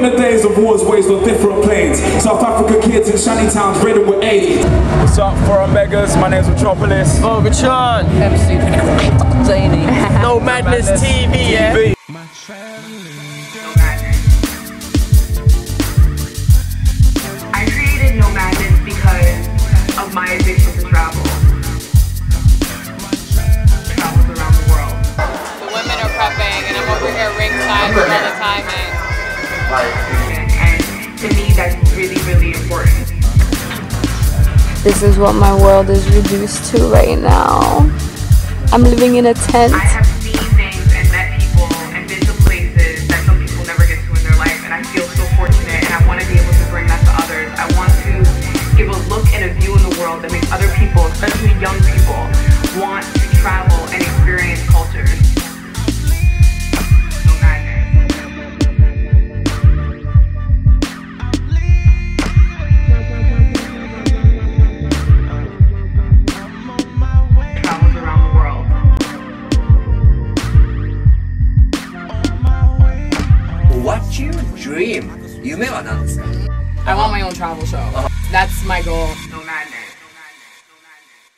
Remembering the days of wars waged on different planes. South Africa kids in shanty towns riddled with AIDS. What's up, Foreign Beggars? My name's Metropolis. Overcharge. MC Zany. Nomadness TV, yeah? My I created Nomadness because of my addiction to travel. Travels around the world. The women are prepping and I'm over here ringside all the time. And to me that's really, really important. This is what my world is reduced to right now. I'm living in a tent. I have seen things and met people and been to places that some people never get to in their life, and I feel so fortunate and I want to be able to bring that to others. I want to give a look and a view in the world that makes other people, especially young people, want to travel and experience cultures. Dream. I want my own travel show. That's my goal.